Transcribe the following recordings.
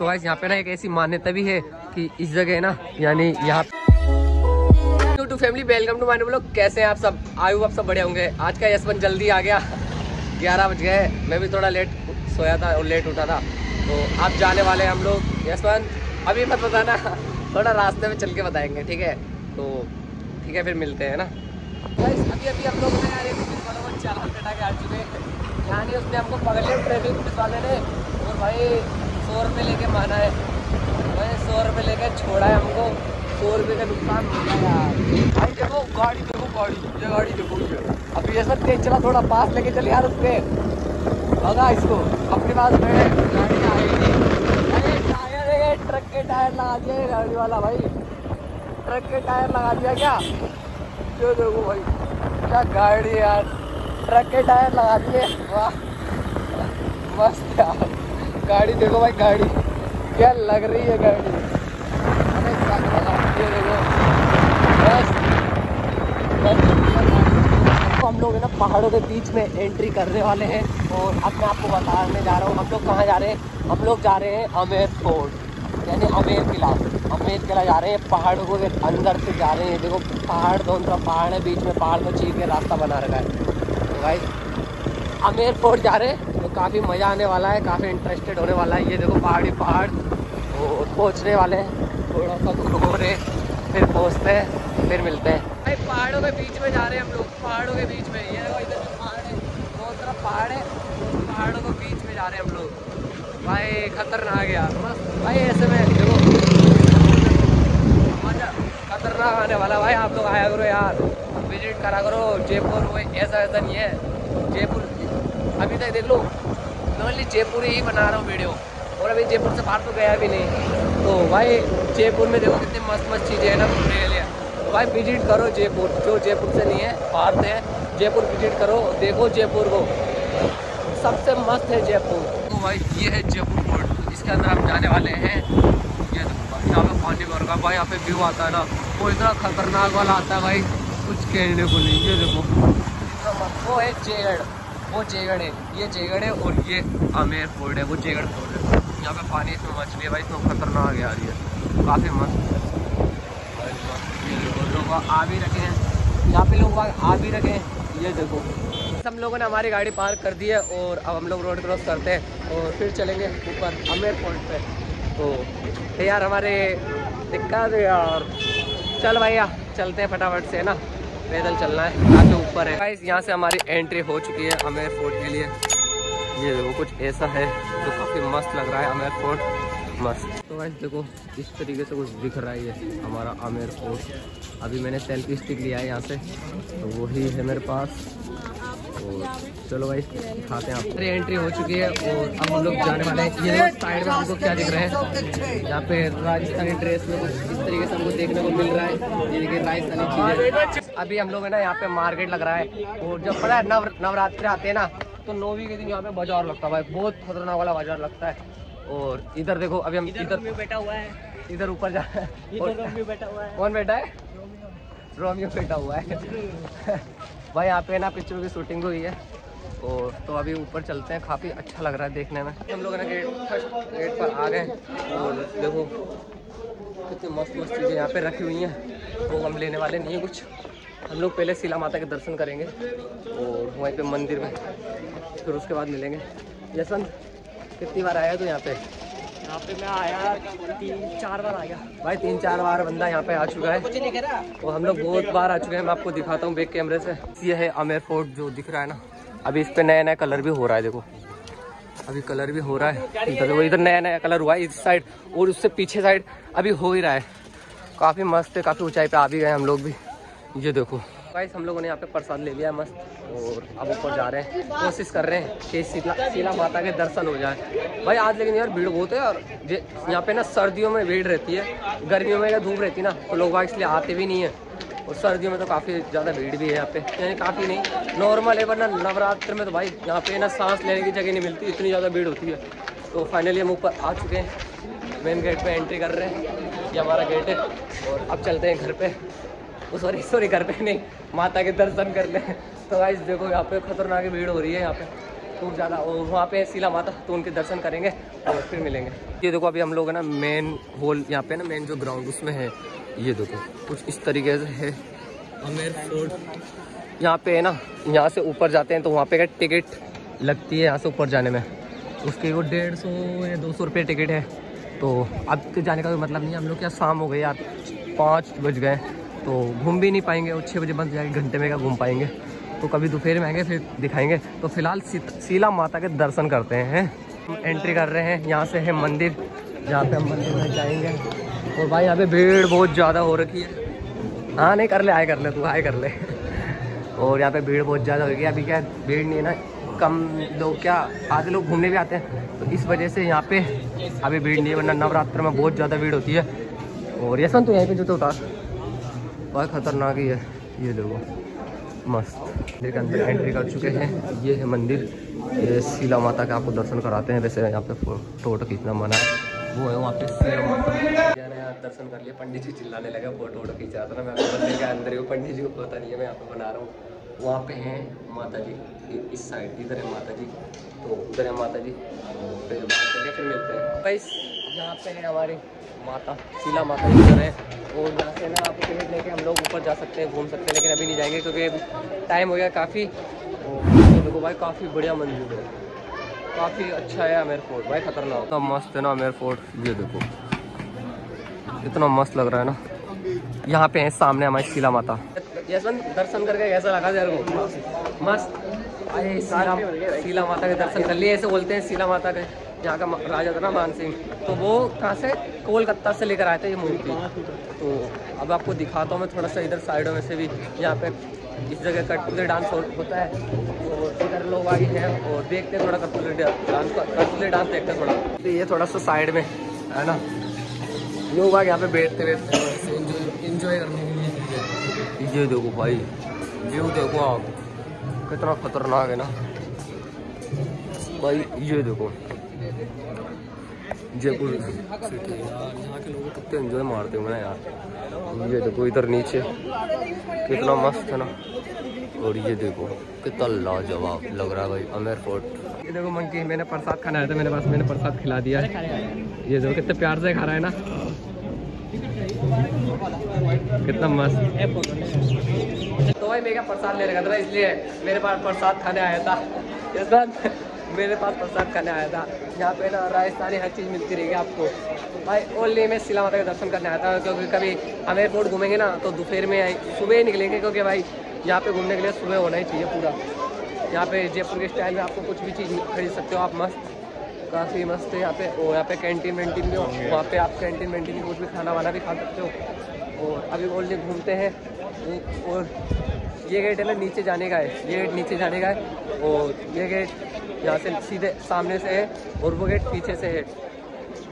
तो गाइस यहाँ पे ना एक ऐसी मान्यता भी है कि इस जगह ना यानी यहाँ to family welcome to my new vlog. कैसे हैं आप सब? आयु आप सब बढ़िया होंगे। आज का यशवंत जल्दी आ गया, 11 बज गए। मैं भी थोड़ा लेट सोया था और लेट उठा था, तो आप जाने वाले हैं हम लोग। यशवंत अभी मत बताना, थोड़ा रास्ते में चल के बताएंगे, ठीक है? तो ठीक है, फिर मिलते हैं ना। अभी अभी हम लोग चालान कटा के आ चुके हैं, यानी उसने हमको पकड़ लिया ट्रैफिक पुलिस वाले ने। और भाई 100 रुपये लेके माना है, भाई 100 रुपये लेके छोड़ा है हमको। 100 रुपये का नुकसान हो गया भाई। देखो गाड़ी, देखो गाड़ी, ये गाड़ी देखो। अभी ये सब तेज चला, थोड़ा पास लेके चले यार, उसके भगा इसको अपने पास में। गाड़ी आएगी, अरे टायर है, ट्रक के टायर लगा दिया है गाड़ी वाला भाई। ट्रक के टायर लगा दिया क्या? जो देखो भाई क्या गाड़ी यार, ट्रक के टायर लगा दिए। वाह मस्त यार गाड़ी, देखो भाई गाड़ी क्या लग रही है गाड़ी। अरे क्या है देखो, बस तो हम लोग है ना पहाड़ों के बीच में एंट्री करने वाले हैं। और अब मैं आपको बताने जा रहा हूँ हम लोग कहाँ जा रहे हैं। हम लोग जा रहे हैं अमेर फोर्ट, यानी अमेर किला। अमेर किला जा रहे हैं, पहाड़ों के अंदर से जा रहे हैं। देखो पहाड़ दो उनका पहाड़ है, बीच में पहाड़ को चीर के रास्ता बना रखा है। तो भाई अमेर फोर्ट जा रहे हैं, तो काफ़ी मज़ा आने वाला है, काफ़ी इंटरेस्टेड होने वाला है। ये देखो पहाड़ी पहाड़, और पहुँचने वाले हैं, थोड़ा सा घूम रहे फिर पहुँचते हैं, फिर मिलते हैं। भाई पहाड़ों के बीच में जा रहे हैं हम लोग, पहाड़ों के बीच में। ये देखो इधर पहाड़ है, बहुत सारा पहाड़ है, पहाड़ों के बीच में जा रहे हैं हम लोग। भाई खतरनाक यार, मस्त भाई, ऐसे में देखो मज़ा खतरनाक आने वाला। भाई आप लोग आया करो यार, विजिट करा करो जयपुर। वो ऐसा ऐसा नहीं है जयपुर, अभी तक देख लो ओनली जयपुर ही बना रहा हूँ वीडियो, और अभी जयपुर से बाहर तो गया भी नहीं। तो भाई जयपुर में देखो कितनी मस्त मस्त चीज़ें हैं ना घूमने के लिए। भाई विजिट करो जयपुर, जो जयपुर से नहीं है बाहर से है, जयपुर विजिट करो, देखो जयपुर को, सबसे मस्त है जयपुर। तो भाई ये है जयपुर फोर्ट, इसके अंदर हम जाने वाले हैं। ये यहाँ पे पानी भर का भाई, यहाँ पे व्यू आता है ना, वो इतना खतरनाक वाला आता है भाई, कुछ कहने को नहीं। ये देखो वो है जयगढ़, वो जयगढ़ है, ये जयगढ़ है, और ये आमेर फोर्ट है, वो जयगढ़ फोर्ट है। यहाँ पे पानी इसमें मछली है भाई, इसमें खतरनाक है यार, ये काफ़ी मस्त है। लोग आ भी रखे हैं यहाँ पे, लोग आ भी रखे हैं। ये देखो हम लोगों ने हमारी गाड़ी पार्क कर दी है, और अब हम लोग रोड क्रॉस करते हैं और फिर चलेंगे ऊपर आमेर फोर्ट पे। तो यार हमारे दिक्कत है यार, चल भैया चलते हैं फटाफट से, है ना, पैदल चलना है, यहाँ पे ऊपर है। गाइस यहाँ से हमारी एंट्री हो चुकी है आमेर फोर्ट के लिए। ये देखो कुछ ऐसा है जो काफ़ी मस्त लग रहा है आमेर फोर्ट, मस्त। तो गाइस देखो इस तरीके से कुछ दिख रहा है हमारा आमेर फोर्ट। अभी मैंने सेल्फी स्टिक लिया है यहाँ से, तो वही है मेरे पास। और चलो गाइस दिखाते हैं आपको। एंट्री हो चुकी है और अब हम लोग जाने वाले हैं। ये साइड में हमको क्या दिख रहा है, यहाँ पे राजस्थानी ड्रेस में कुछ इस तरीके से हमको देखने को मिल रहा है। ये देखिए राजस्थानी चीज़ें। अभी हम लोग है ना यहाँ पे मार्केट लग रहा है, और जब पता है नवरात्रि आते हैं ना, तो नौवीं के दिन यहाँ पे बाजार लगता है भाई, बहुत खतरनाक वाला बाजार लगता है। और इधर देखो अभी हम इधर बैठा हुआ है, इधर ऊपर जा बैठा हुआ है। कौन बैठा है? रोमियो बैठा हुआ है भाई। यहाँ पे ना पिक्चरों की शूटिंग हुई है, और तो अभी ऊपर चलते हैं, काफ़ी अच्छा लग रहा है देखने में। हम लोग ना गेट पर आ गए, और देखो कितनी मस्त मस्त चीज़ें यहाँ पे रखी हुई हैं। वो हम लेने वाले नहीं हैं कुछ, हम लोग पहले शीला माता के दर्शन करेंगे, और वहीं पे मंदिर में फिर उसके बाद मिलेंगे। यशवंत कितनी बार आया तो यहाँ पे? यहाँ पे मैं आया 3-4 बार आया भाई, 3-4 बार बंदा यहाँ पे आ चुका है। और हम लोग बहुत बार आ चुके हैं, मैं आपको दिखाता हूँ बैक कैमरे से। ये है आमेर फोर्ट जो दिख रहा है ना, अभी इस पे नया नया कलर भी हो रहा है। देखो अभी कलर भी हो रहा है, इधर इधर नया नया कलर हुआ है इस साइड, और उससे पीछे साइड अभी हो ही रहा है। काफ़ी मस्त है, काफ़ी ऊँचाई पर आ भी गए हम लोग भी। ये देखो गाइस हम लोगों ने यहाँ पे प्रसाद ले लिया है मस्त, और अब ऊपर जा रहे हैं। कोशिश कर रहे हैं कि शीला माता के दर्शन हो जाए भाई आज। लेकिन यार भीड़ बहुत है, और यहाँ पे ना सर्दियों में भीड़ रहती है, गर्मियों में धूप रहती है ना, तो लोग इसलिए आते भी नहीं है। और सर्दियों में तो काफ़ी ज़्यादा भीड़ भी है यहाँ पे, यानी काफ़ी नहीं नॉर्मल है, वरना नवरात्र में तो भाई यहाँ पे ना सांस लेने की जगह नहीं मिलती, इतनी ज़्यादा भीड़ होती है। तो फाइनली हम ऊपर आ चुके हैं, मेन गेट पर एंट्री कर रहे हैं, ये हमारा गेट है। और अब चलते हैं घर पर, सॉरी घर पे नहीं, माता के दर्शन कर ले। तो गाइस देखो यहाँ पे खतरनाक भीड़ हो रही है यहाँ पे, दूर जाना और वहाँ पे शीला माता, तो उनके दर्शन करेंगे और फिर मिलेंगे। ये देखो अभी हम लोग है ना मेन हॉल, यहाँ पे ना मेन जो ग्राउंड उसमें है, ये देखो कुछ इस तरीके से है अमेर फोर्ट। यहाँ पे है ना, यहाँ से ऊपर जाते हैं तो वहाँ पे क्या टिकट लगती है यहाँ से ऊपर जाने में, उसके वो 150 या 200 रुपये टिकट है। तो अब तो जाने का कोई मतलब नहीं है, हम लोग क्या शाम हो गई यार, 5 बज गए, तो घूम भी नहीं पाएंगे और 6 बजे बंद जाएंगे, घंटे में क्या घूम पाएंगे, तो कभी दोपहर में आएंगे फिर दिखाएंगे। तो फिलहाल शीला माता के दर्शन करते हैं। हम एंट्री कर रहे हैं, यहाँ से है मंदिर, जहाँ पे हम मंदिर में जाएंगे। और भाई यहाँ पे भीड़ बहुत ज़्यादा हो रखी है। हाँ नहीं कर ले, आए कर ले, तू आए कर ले। और यहाँ पे भीड़ बहुत ज़्यादा हो रही है। अभी क्या भीड़ नहीं है ना, कम लोग, क्या आधे लोग घूमने भी आते हैं, तो इस वजह से यहाँ पे अभी भीड़ नहीं है, वरना नवरात्र में बहुत ज़्यादा भीड़ होती है। और ये तो यहीं पे जूते उतार, बहुत खतरनाक ही है। ये देखो मस्त, मंदिर के अंदर एंट्री कर चुके हैं। ये है मंदिर, ये शीला माता के आपको दर्शन कराते हैं। वैसे यहाँ पे फोटो खींचना मना है, वो है वहाँ पे शीला माता। दर्शन कर लिए, पंडित जी चिल्लाने लगे, फोटो वोटो खींचा था ना, मैं मंदिर के अंदर ही हूँ, पंडित जी को पता नहीं है मैं यहाँ पे बना रहा हूँ। वहाँ पे हैं माता जी, इस साइड इधर है माता जी, तो उधर है माता जी, फिर बात करके फिर मिलते हैं। भाई यहाँ पे है हमारी माता शीला माता जी है, और यहाँ से ना आपको टिकट लेके हम लोग ऊपर जा सकते हैं, घूम सकते हैं, लेकिन अभी नहीं जाएंगे क्योंकि टाइम हो गया काफ़ी। और देखो भाई काफ़ी बढ़िया मंदिर है, काफ़ी अच्छा है अमेर फोर्ट, भाई खतरनाक होता मस्त है ना अमेर फोर्ट। ये देखो इतना मस्त लग रहा है ना। यहाँ पे है सामने हमारी शीला माता। यशवंत दर्शन करके कैसा लगा तेरे को? मस्त। अरे शीला माता के दर्शन कर लिए। ऐसे बोलते हैं शीला माता के, यहाँ का राजा था ना मान सिंह, तो वो कहाँ से, कोलकाता से लेकर आए थे ये मूर्ति। तो अब आपको दिखाता हूँ मैं थोड़ा सा, इधर साइडों में से भी यहाँ पे इस जगह कठपुतली डांस होता है, तो इधर लोग आगे हैं और देखते हैं थोड़ा कठपुतली डांस देखते हैं थोड़ा। तो ये थोड़ा सा साइड में है ना, लोग आगे यहाँ पे बैठते इंजॉय करने के लिए। ये देखो भाई व्यू देखो आप, कितना खतरनाक है ना भाई। ये देखो जयपुर सिटी, यहाँ के लोग कितने एंजॉय मारते हुए ना यार। ये देखो इधर नीचे कितना मस्त है ना, और ये देखो कितना लाजवाब लग रहा है भाई अमेर फोर्ट। ये देखो मंकी, मैंने प्रसाद खाना आया था मेरे पास, मैंने प्रसाद खिला दिया। ये देखो कितने प्यार से खा रहा है ना, कितना मस्त। तो भाई मैं क्या प्रसाद ले रखा था, इसलिए मेरे पास प्रसाद खाने आया था। इस बार मेरे पास प्रसाद खाने आया था। यहाँ पे ना राजस्थानी हर चीज़ मिलती रहेगी आपको भाई। ओनली मैं शीला माता के दर्शन करने आया था, क्योंकि कभी हम एयरपोर्ट घूमेंगे ना तो दोपहर में सुबह ही निकलेंगे, क्योंकि भाई यहाँ पे घूमने के लिए सुबह होना ही चाहिए पूरा। यहाँ पे जयपुर के स्टाइल में आपको कुछ भी चीज़ खरीद सकते हो आप, मस्त, काफ़ी मस्त है यहाँ पे। और यहाँ पे कैंटीन वैंटीन भी हो, वहाँ पे आप कैंटीन वैंटीन कुछ भी खाना वाना भी खा सकते हो। और अभी ओनली घूमते हैं। और ये गेट है ना नीचे जाने का है, ये गेट नीचे जाने का है, और ये गेट यहाँ से सीधे सामने से है, और वो गेट पीछे से है।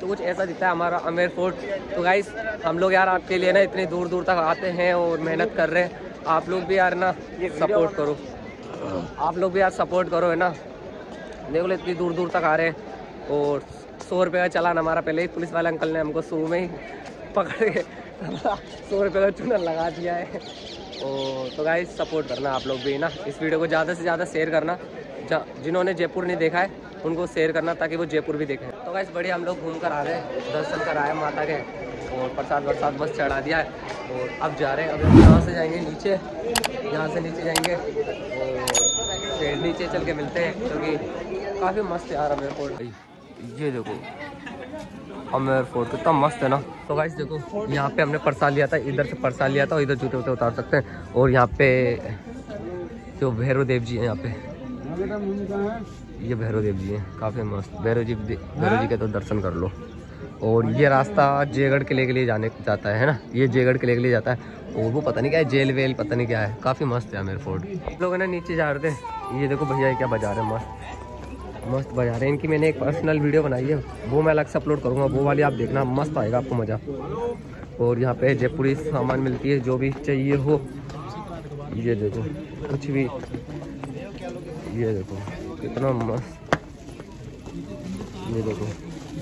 तो कुछ ऐसा दिखता है हमारा अमेर फोर्ट। तो गाइस हम लोग यार आपके लिए ना इतनी दूर दूर तक आते हैं और मेहनत कर रहे हैं। आप लोग भी यार ना सपोर्ट करो, आप लोग भी यार सपोर्ट करो है ना। देखो इतनी दूर दूर तक आ रहे हैं, और 100 रुपये का चलान हमारा पहले ही पुलिस वाले अंकल ने हमको शुरू में ही पकड़ के 100 रुपये का चूना लगा दिया है। और तो गाइस सपोर्ट करना आप लोग भी ना, इस वीडियो को ज़्यादा से ज़्यादा शेयर करना, जिन्होंने जयपुर नहीं देखा है उनको शेयर करना ताकि वो जयपुर भी देखें। तो गाइस बढ़िया हम लोग घूम कर आ रहे हैं, दर्शन कराए माता के, और प्रसाद वरसाद बस चढ़ा दिया है। और अब जा रहे हैं, अब यहाँ से जाएंगे नीचे, यहाँ से नीचे जाएंगे और फिर नीचे चल के मिलते हैं, क्योंकि काफ़ी मस्त है यार अमेर फोर्ट। ये देखो अमेर फोर्ट कितना मस्त है ना। तो गाइस देखो यहाँ पे हमने प्रसाद लिया था, इधर से प्रसाद लिया था और इधर जूते वूते उतार सकते हैं। और यहाँ पे जो भैरव देव जी हैं, यहाँ पे ये भैरव देव जी हैं, काफ़ी मस्त भैरव जी के तो दर्शन कर लो। और ये रास्ता जयगढ़ किले के लिए जाने जाता है ना, ये जयगढ़ किले के लिए जाता है, और वो पता नहीं क्या है, जेल वेल पता नहीं क्या है, काफ़ी मस्त है अमेर फोर्ट। हम लोग ना नीचे जा रहे थे, ये देखो भैया क्या बजा रहे हैं, मस्त मस्त बजा रहे हैं। इनकी मैंने एक पर्सनल वीडियो बनाई है, वो मैं अलग से अपलोड करूँगा, वो वाली आप देखना, मस्त आएगा आपको मज़ा। और यहाँ पे जयपुरी सामान मिलती है जो भी चाहिए हो। ये देखो कुछ भी, ये देखो कितना मस्त, ये देखो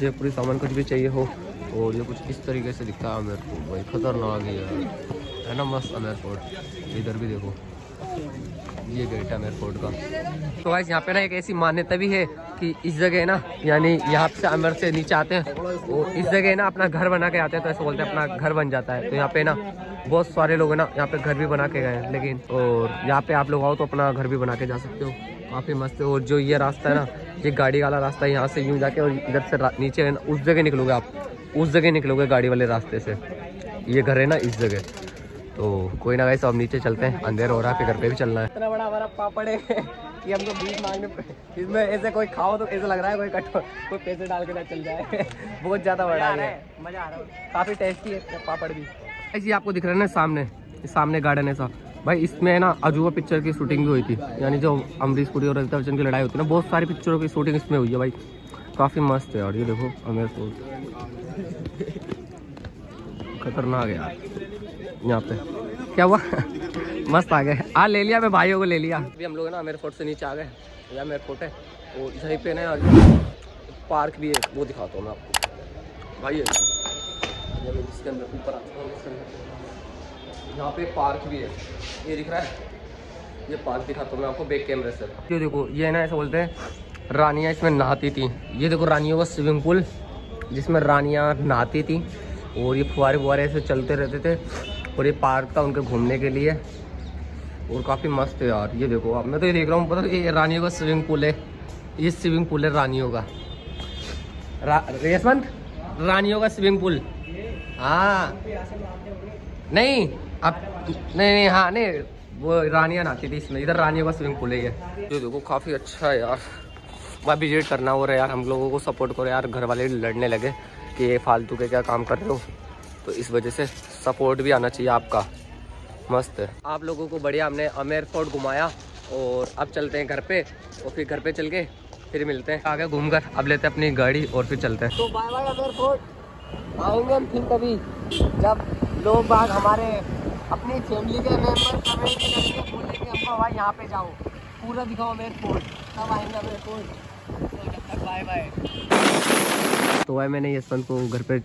जयपुरी सामान कुछ भी चाहिए हो। और ये कुछ इस तरीके से दिखता है अमेर फोर्ट, भाई खतरनाक है ना, मस्त अमेर फोर्ट। इधर भी देखो ये गेट है अमेर फोर्ट का। तो गाइस यहाँ पे ना एक ऐसी मान्यता भी है कि इस जगह ना यानी यहाँ से अमर से नीचे आते हैं और इस जगह ना अपना घर बना के आते हैं, तो ऐसे बोलते हैं अपना घर बन जाता है। तो यहाँ पे ना बहुत सारे लोग है ना यहाँ पे घर भी बना के गए हैं, लेकिन और यहाँ पे आप लोग आओ तो अपना घर भी बना के जा सकते हो, काफ़ी मस्त है। और जो ये रास्ता है ना ये गाड़ी वाला रास्ता है, यहाँ से यूँ जाके और इधर से नीचे है ना उस जगह निकलोगे, आप उस जगह निकलोगे गाड़ी वाले रास्ते से, ये घर है ना इस जगह। तो कोई ना गाइस अब नीचे चलते हैं, अंधेर हो रहा है, फिर घर पे भी चलना है। इतना बड़ा हमारा पापड़ है कि हमको बीच मांगने पड़े, इसमें ऐसे कोई खाओ तो ऐसा लग रहा है कोई कटो कोई पैसे डाल के ना चल जाए, बहुत ज़्यादा बड़ा है, मज़ा आ रहा है, काफ़ी टेस्टी है पापड़ भी। ऐसे आपको दिख रहा है ना सामने, सामने गार्डन है साहब भाई, इसमें ना अजूबा पिक्चर की शूटिंग भी हुई थी, यानी जो अमरीश पुरी और अमिताभ बच्चन की लड़ाई होती है ना, बहुत सारी पिक्चरों की शूटिंग इसमें हुई है भाई, काफ़ी मस्त है। और ये देखो अमेर फोर्ट खतरनाक है यहाँ पे, क्या हुआ मस्त आ गए, हाँ ले लिया मैं भाइयों को ले लिया। अभी हम लोग ना अमेर फोर्ट से नीचे आ गए, ये अमेर फोर्ट है और इधर पे ना पार्क भी है, वो दिखाता हूँ मैं आपको भाई, इसके अंदर ऊपर आता हूँ, यहाँ पे पार्क भी है, ये दिख रहा है, ये पार्क दिखाता हूँ मैं आपको बैक कैमरे से। ये देखो ये ना ऐसा बोलते हैं रानियाँ इसमें नहाती थी, ये देखो रानियों का स्विमिंग पूल जिसमें रानियाँ नहाती थी, और ये फुहारे फुहारे ऐसे चलते रहते थे, और ये पार्क था उनके घूमने के लिए, और काफ़ी मस्त है यार। ये देखो आप, मैं तो ये देख रहा हूँ, पता ये रानियों का स्विमिंग पूल है, ये स्विमिंग पूल है रानियों का, रेशमंत रानियों का स्विमिंग पूल, हाँ नहीं अब नहीं, हाँ नहीं वो रानियाँ नहाती थी इसमें, इधर रानियों का स्विमिंग पूल है। जो देखो काफ़ी अच्छा है यार, वहाँ विजिट करना हो रहा है यार, हम लोगों को सपोर्ट करो यार, घर वाले लड़ने लगे कि ये फालतू के क्या काम कर रहे हो, तो इस वजह से सपोर्ट भी आना चाहिए आपका, मस्त है। आप लोगों को बढ़िया हमने अमेर फोर्ट घुमाया, और अब चलते हैं घर पे, और फिर घर पे चल के फिर मिलते हैं आगे घूम कर, अब लेते हैं अपनी गाड़ी और फिर चलते हैं। तो बाय बाय अमेर फोर्ट, आएंगे हम फिर कभी जब लोग बाग हमारे अपनी फैमिली के मेम्बर्स बोलेंगे अम्मा भाई यहाँ पे जाओ, पूरा दिखाओ अमेर फोर्ट, तब आएंगे अमेर फोर्ट, बाय बाय। तो भाई मैंने यशवंत को घर पे,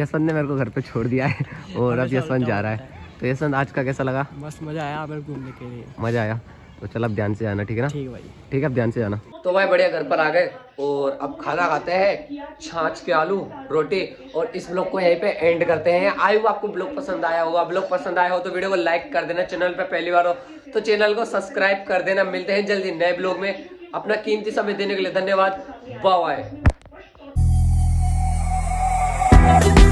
यशवंत ने मेरे को घर पे छोड़ दिया है और अब यशवंत जा रहा है। तो यशवंत आज का कैसा लगा? बस मज़ा आया अमेर घूमने के लिए, मज़ा आया। तो चल अब ध्यान से आना, ठीक है ना? ठीक भाई, ठीक है, अब ध्यान से आना। तो भाई बढ़िया घर पर आ गए और अब खाना खाते हैं छाछ के आलू रोटी, और इस ब्लॉग को यहीं पे एंड करते हैं। आई होप आपको ब्लॉग पसंद आया होगा, ब्लॉग पसंद आया हो तो वीडियो को लाइक कर देना, चैनल पे पहली बार हो तो चैनल को सब्सक्राइब कर देना। मिलते हैं जल्दी नए ब्लॉग में, अपना कीमती समय देने के लिए धन्यवाद, बाय बाय।